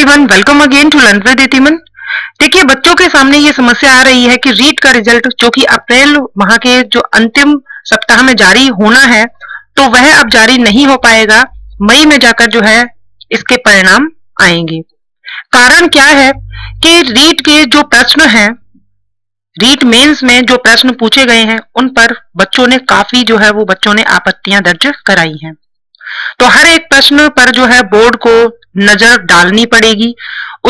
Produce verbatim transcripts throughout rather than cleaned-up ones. Everyone, welcome again to learn with इतिमन। देखिए, बच्चों के सामने ये समस्या आ रही है कि रीट का रिजल्ट जो कि अप्रैल माह के जो अंतिम सप्ताह में जारी होना है, तो वह अब जारी नहीं हो पाएगा। मई में जाकर जो है इसके परिणाम आएंगे। कारण क्या है कि रीट के जो प्रश्न हैं, रीट मेंस में जो प्रश्न पूछे गए हैं, उन पर बच्चों ने काफी जो है वो बच्चों ने आपत्तियां दर्ज कराई हैं। तो हर एक प्रश्न पर जो है बोर्ड को नजर डालनी पड़ेगी,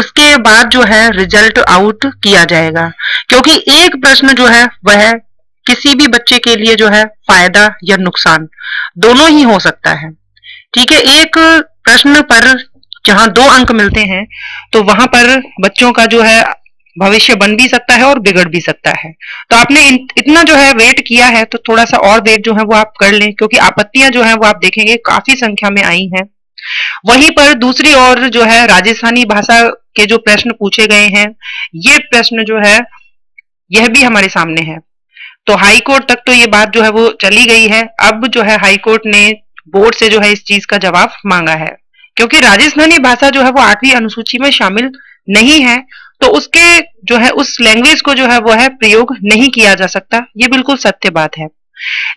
उसके बाद जो है रिजल्ट आउट किया जाएगा, क्योंकि एक प्रश्न जो है वह किसी भी बच्चे के लिए जो है फायदा या नुकसान दोनों ही हो सकता है। ठीक है, एक प्रश्न पर जहां दो अंक मिलते हैं तो वहां पर बच्चों का जो है भविष्य बन भी सकता है और बिगड़ भी सकता है। तो आपने इतना जो है वेट किया है तो थोड़ा सा और वेट जो है वो आप कर लें, क्योंकि आपत्तियां जो है वो आप देखेंगे काफी संख्या में आई हैं। वहीं पर दूसरी ओर जो है राजस्थानी भाषा के जो प्रश्न पूछे गए हैं, ये प्रश्न जो है यह भी हमारे सामने है। तो हाईकोर्ट तक तो ये बात जो है वो चली गई है। अब जो है हाईकोर्ट ने बोर्ड से जो है इस चीज का जवाब मांगा है, क्योंकि राजस्थानी भाषा जो है वो आठवीं अनुसूची में शामिल नहीं है, तो उसके जो है उस लैंग्वेज को जो है वो है प्रयोग नहीं किया जा सकता। ये बिल्कुल सत्य बात है।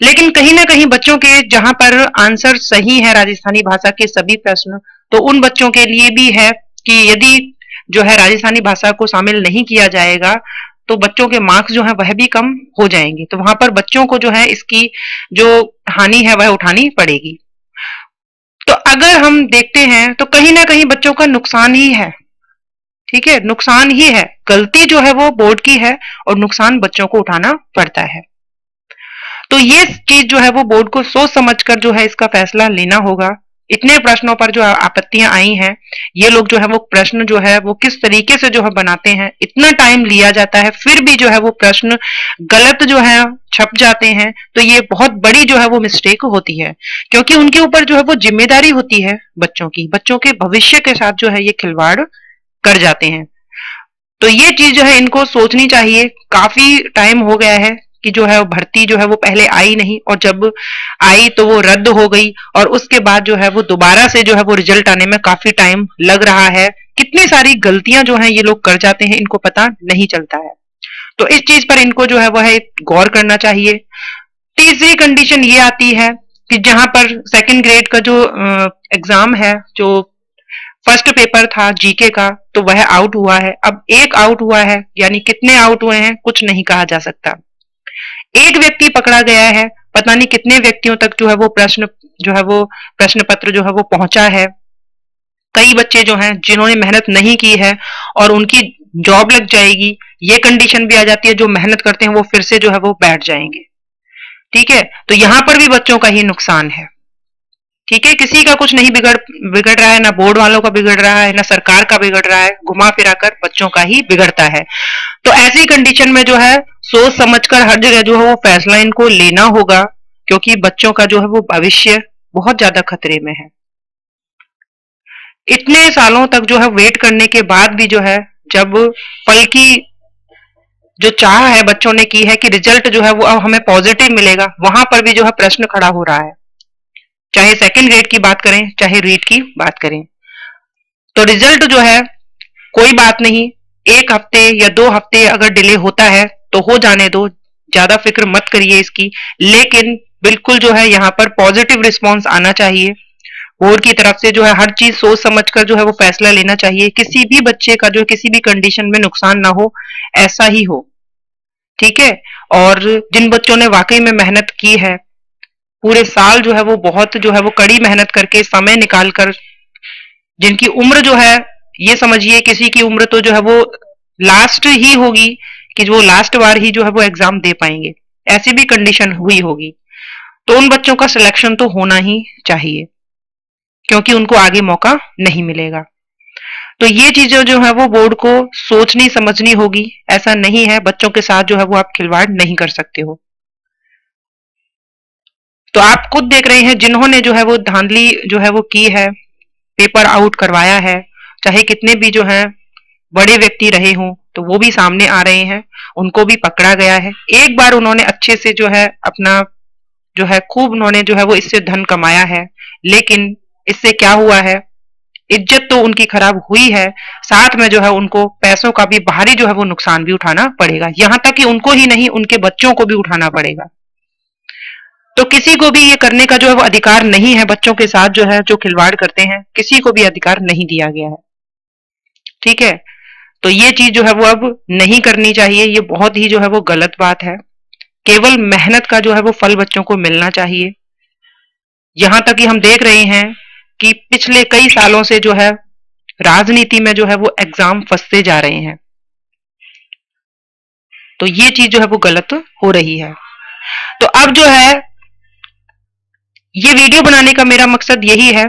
लेकिन कहीं ना कहीं बच्चों के जहां पर आंसर सही है राजस्थानी भाषा के सभी प्रश्न, तो उन बच्चों के लिए भी है कि यदि जो है राजस्थानी भाषा को शामिल नहीं किया जाएगा तो बच्चों के मार्क्स जो है वह भी कम हो जाएंगे। तो वहां पर बच्चों को जो है इसकी जो हानि है वह उठानी पड़ेगी। तो अगर हम देखते हैं तो कहीं ना कहीं बच्चों का नुकसान ही है। ठीक है, नुकसान ही है। गलती जो है वो बोर्ड की है और नुकसान बच्चों को उठाना पड़ता है। तो ये चीज जो है वो बोर्ड को सोच समझकर जो है इसका फैसला लेना होगा। इतने प्रश्नों पर जो आपत्तियां आई हैं, ये लोग जो है वो प्रश्न जो है वो किस तरीके से जो है बनाते हैं, इतना टाइम लिया जाता है, फिर भी जो है वो प्रश्न गलत जो है छप जाते हैं, तो ये बहुत बड़ी जो है वो मिस्टेक होती है, क्योंकि उनके ऊपर जो है वो जिम्मेदारी होती है बच्चों की। बच्चों के भविष्य के साथ जो है ये खिलवाड़ कर जाते हैं। तो ये चीज जो है इनको सोचनी चाहिए। काफी टाइम हो गया है कि जो है भर्ती जो है वो पहले आई नहीं, और जब आई तो वो रद्द हो गई, और उसके बाद जो है वो दोबारा से जो है वो रिजल्ट आने में काफी टाइम लग रहा है। कितनी सारी गलतियां जो है ये लोग कर जाते हैं, इनको पता नहीं चलता है। तो इस चीज पर इनको जो है वह है गौर करना चाहिए। तीसरी कंडीशन ये आती है कि जहां पर सेकेंड ग्रेड का जो एग्जाम है, जो फर्स्ट पेपर था जीके का, तो वह आउट हुआ है। अब एक आउट हुआ है, यानी कितने आउट हुए हैं कुछ नहीं कहा जा सकता। एक व्यक्ति पकड़ा गया है, पता नहीं कितने व्यक्तियों तक जो है वो प्रश्न जो है वो प्रश्न पत्र जो है वो पहुंचा है। कई बच्चे जो हैं जिन्होंने मेहनत नहीं की है और उनकी जॉब लग जाएगी, ये कंडीशन भी आ जाती है। जो मेहनत करते हैं वो फिर से जो है वो बैठ जाएंगे। ठीक है, तो यहाँ पर भी बच्चों का ही नुकसान है। ठीक है, किसी का कुछ नहीं बिगड़ बिगड़ रहा है, ना बोर्ड वालों का बिगड़ रहा है, ना सरकार का बिगड़ रहा है, घुमा फिरा कर बच्चों का ही बिगड़ता है। तो ऐसी कंडीशन में जो है सोच समझकर हर जगह जो है वो फैसला इनको लेना होगा, क्योंकि बच्चों का जो है वो भविष्य बहुत ज्यादा खतरे में है। इतने सालों तक जो है वेट करने के बाद भी जो है, जब फल की जो चाह है बच्चों ने की है कि रिजल्ट जो है वो अब हमें पॉजिटिव मिलेगा, वहां पर भी जो है प्रश्न खड़ा हो रहा है। चाहे सेकंड ग्रेड की बात करें, चाहे रीट की बात करें, तो रिजल्ट जो है कोई बात नहीं, एक हफ्ते या दो हफ्ते अगर डिले होता है तो हो जाने दो, ज्यादा फिक्र मत करिए इसकी। लेकिन बिल्कुल जो है यहाँ पर पॉजिटिव रिस्पांस आना चाहिए। बोर्ड की तरफ से जो है हर चीज सोच समझकर जो है वो फैसला लेना चाहिए, किसी भी बच्चे का जो किसी भी कंडीशन में नुकसान ना हो, ऐसा ही हो। ठीक है, और जिन बच्चों ने वाकई में मेहनत की है, पूरे साल जो है वो बहुत जो है वो कड़ी मेहनत करके समय निकाल कर, जिनकी उम्र जो है ये समझिए किसी की उम्र तो जो है वो लास्ट ही होगी कि वो लास्ट बार ही जो है वो एग्जाम दे पाएंगे, ऐसी भी कंडीशन हुई होगी। तो उन बच्चों का सिलेक्शन तो होना ही चाहिए, क्योंकि उनको आगे मौका नहीं मिलेगा। तो ये चीजें जो है वो बोर्ड को सोचनी समझनी होगी। ऐसा नहीं है, बच्चों के साथ जो है वो आप खिलवाड़ नहीं कर सकते हो। तो आप खुद देख रहे हैं, जिन्होंने जो है वो धांधली जो है वो की है, पेपर आउट करवाया है, चाहे कितने भी जो है बड़े व्यक्ति रहे हों, तो वो भी सामने आ रहे हैं, उनको भी पकड़ा गया है। एक बार उन्होंने अच्छे से जो है अपना जो है खूब उन्होंने जो है वो इससे धन कमाया है, लेकिन इससे क्या हुआ है, इज्जत तो उनकी खराब हुई है, साथ में जो है उनको पैसों का भी, बाहरी जो है वो नुकसान भी उठाना पड़ेगा, यहां तक कि उनको ही नहीं उनके बच्चों को भी उठाना पड़ेगा। तो किसी को भी ये करने का जो है वो अधिकार नहीं है, बच्चों के साथ जो है जो खिलवाड़ करते हैं किसी को भी अधिकार नहीं दिया गया है, ठीक है। तो ये चीज जो है वो अब नहीं करनी चाहिए, ये बहुत ही जो है वो गलत बात है। केवल मेहनत का जो है वो फल बच्चों को मिलना चाहिए। यहां तक कि हम देख रहे हैं कि पिछले कई सालों से जो है राजनीति में जो है वो एग्जाम फंसते जा रहे हैं, तो ये चीज जो है वो गलत हो रही है। तो अब जो है ये वीडियो बनाने का मेरा मकसद यही है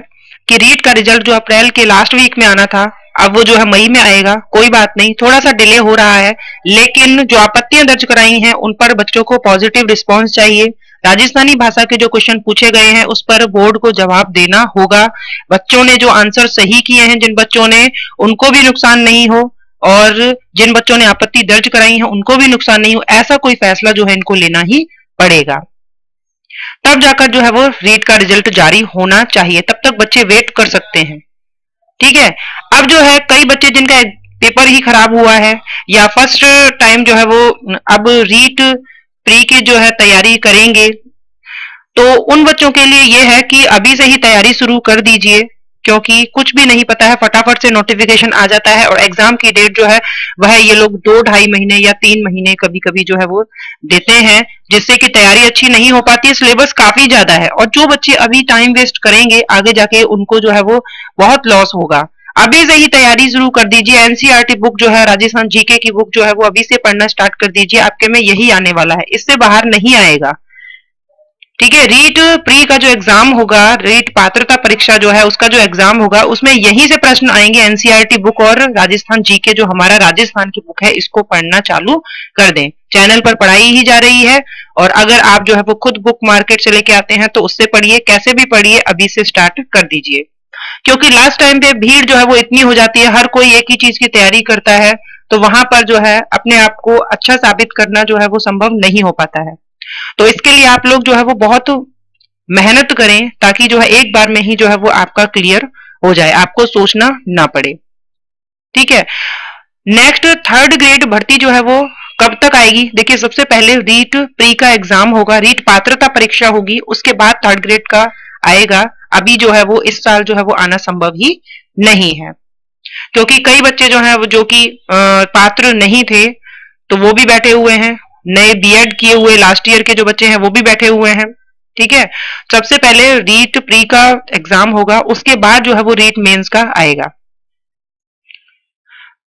कि रीट का रिजल्ट जो अप्रैल के लास्ट वीक में आना था, अब वो जो है मई में आएगा, कोई बात नहीं, थोड़ा सा डिले हो रहा है, लेकिन जो आपत्तियां दर्ज कराई हैं उन पर बच्चों को पॉजिटिव रिस्पांस चाहिए। राजस्थानी भाषा के जो क्वेश्चन पूछे गए हैं उस पर बोर्ड को जवाब देना होगा। बच्चों ने जो आंसर सही किए हैं, जिन बच्चों ने, उनको भी नुकसान नहीं हो, और जिन बच्चों ने आपत्ति दर्ज कराई है उनको भी नुकसान नहीं हो, ऐसा कोई फैसला जो है इनको लेना ही पड़ेगा, तब जाकर जो है वो रीट का रिजल्ट जारी होना चाहिए। तब तक बच्चे वेट कर सकते हैं, ठीक है। अब जो है कई बच्चे जिनका पेपर ही खराब हुआ है या फर्स्ट टाइम जो है वो अब रीट प्री की जो है तैयारी करेंगे, तो उन बच्चों के लिए ये है कि अभी से ही तैयारी शुरू कर दीजिए, क्योंकि कुछ भी नहीं पता है, फटाफट से नोटिफिकेशन आ जाता है और एग्जाम की डेट जो है वह ये लोग दो ढाई महीने या तीन महीने कभी कभी जो है वो देते हैं, जिससे कि तैयारी अच्छी नहीं हो पाती है, सिलेबस काफी ज्यादा है, और जो बच्चे अभी टाइम वेस्ट करेंगे आगे जाके उनको जो है वो बहुत लॉस होगा। अभी से ही तैयारी शुरू कर दीजिए। एनसीईआरटी बुक जो है, राजस्थान जीके की बुक जो है वो अभी से पढ़ना स्टार्ट कर दीजिए, आपके में यही आने वाला है, इससे बाहर नहीं आएगा, ठीक है। रीट प्री का जो एग्जाम होगा, रीट पात्रता परीक्षा जो है उसका जो एग्जाम होगा, उसमें यही से प्रश्न आएंगे। एनसीईआरटी बुक और राजस्थान जीके, जो हमारा राजस्थान की बुक है, इसको पढ़ना चालू कर दें। चैनल पर पढ़ाई ही जा रही है, और अगर आप जो है वो खुद बुक मार्केट से लेके आते हैं तो उससे पढ़िए, कैसे भी पढ़िए, अभी से स्टार्ट कर दीजिए, क्योंकि लास्ट टाइम पे भीड़ जो है वो इतनी हो जाती है, हर कोई एक ही चीज की तैयारी करता है, तो वहां पर जो है अपने आप को अच्छा साबित करना जो है वो संभव नहीं हो पाता है। तो इसके लिए आप लोग जो है वो बहुत मेहनत करें, ताकि जो है एक बार में ही जो है वो आपका क्लियर हो जाए, आपको सोचना ना पड़े, ठीक है। नेक्स्ट थर्ड ग्रेड भर्ती जो है वो कब तक आएगी? देखिए, सबसे पहले रीट प्री का एग्जाम होगा, रीट पात्रता परीक्षा होगी, उसके बाद थर्ड ग्रेड का आएगा। अभी जो है वो इस साल जो है वो आना संभव ही नहीं है, क्योंकि कई बच्चे जो है वो जो कि पात्र नहीं थे तो वो भी बैठे हुए हैं, नए बीएड किए हुए लास्ट ईयर के जो बच्चे हैं वो भी बैठे हुए हैं, ठीक है। सबसे पहले रीट प्री का एग्जाम होगा, उसके बाद जो है वो रीट मेंस का आएगा।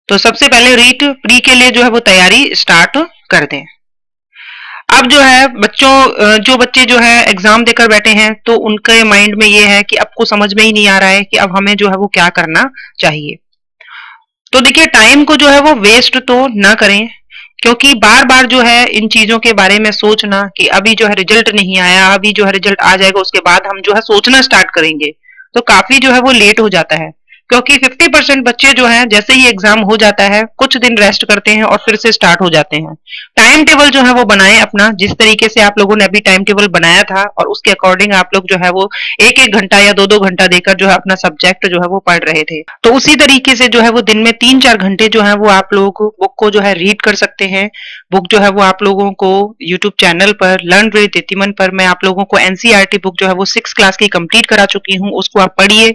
तो सबसे पहले रीट प्री के लिए जो है वो तैयारी स्टार्ट कर दें। अब जो है बच्चों, जो बच्चे जो है एग्जाम देकर बैठे हैं, तो उनके माइंड में ये है कि आपको समझ में ही नहीं आ रहा है कि अब हमें जो है वो क्या करना चाहिए। तो देखिए, टाइम को जो है वो वेस्ट तो ना करें, क्योंकि बार बार जो है इन चीजों के बारे में सोचना कि अभी जो है रिजल्ट नहीं आया, अभी जो है रिजल्ट आ जाएगा उसके बाद हम जो है सोचना स्टार्ट करेंगे, तो काफी जो है वो लेट हो जाता है। क्योंकि पचास परसेंट बच्चे जो हैं जैसे ही एग्जाम हो जाता है कुछ दिन रेस्ट करते हैं और फिर से स्टार्ट हो जाते हैं। टाइम टेबल जो है वो बनाएं अपना, जिस तरीके से आप लोगों ने अभी टाइम टेबल बनाया था, और उसके अकॉर्डिंग आप लोग जो है वो एक एक घंटा या दो दो घंटा देकर जो है अपना सब्जेक्ट जो है वो पढ़ रहे थे, तो उसी तरीके से जो है वो दिन में तीन चार घंटे जो है वो आप लोग बुक को जो है रीड कर सकते हैं। बुक जो है वो आप लोगों को यूट्यूब चैनल पर लर्न विद दीप्तिमन पर मैं आप लोगों को एनसीईआरटी बुक जो है वो सिक्स क्लास की कंप्लीट करा चुकी हूँ, उसको आप पढ़िए,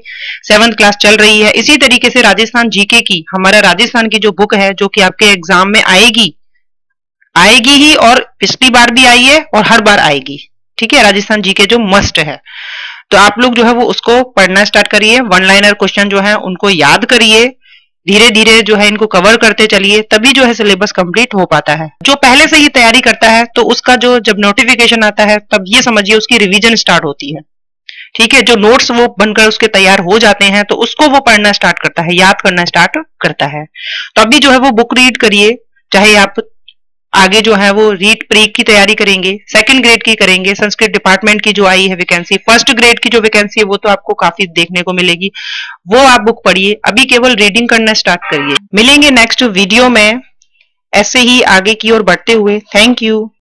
सेवंथ क्लास चल रही है। इसी तरीके से राजस्थान जीके की, हमारा राजस्थान की जो बुक है जो कि आपके एग्जाम में आएगी, आएगी ही, और पिछली बार भी आई है और हर बार आएगी, ठीक है। राजस्थान जीके जो मस्ट है, तो आप लोग जो है वो उसको पढ़ना स्टार्ट करिए। वन लाइनर क्वेश्चन जो है उनको याद करिए, धीरे धीरे जो है इनको कवर करते चलिए, तभी जो है सिलेबस कंप्लीट हो पाता है। जो पहले से ही तैयारी करता है तो उसका जो जब नोटिफिकेशन आता है तब ये समझिए उसकी रिविजन स्टार्ट होती है, ठीक है। जो नोट्स वो बनकर उसके तैयार हो जाते हैं तो उसको वो पढ़ना स्टार्ट करता है, याद करना स्टार्ट करता है। तो अभी जो है वो बुक रीड करिए, चाहे आप आगे जो है वो रीट प्री की तैयारी करेंगे, सेकंड ग्रेड की करेंगे, संस्कृत डिपार्टमेंट की जो आई है वैकेंसी, फर्स्ट ग्रेड की जो वैकेंसी है वो तो आपको काफी देखने को मिलेगी, वो आप बुक पढ़िए। अभी केवल रीडिंग करना स्टार्ट करिए। मिलेंगे नेक्स्ट वीडियो में ऐसे ही आगे की ओर बढ़ते हुए। Thank you.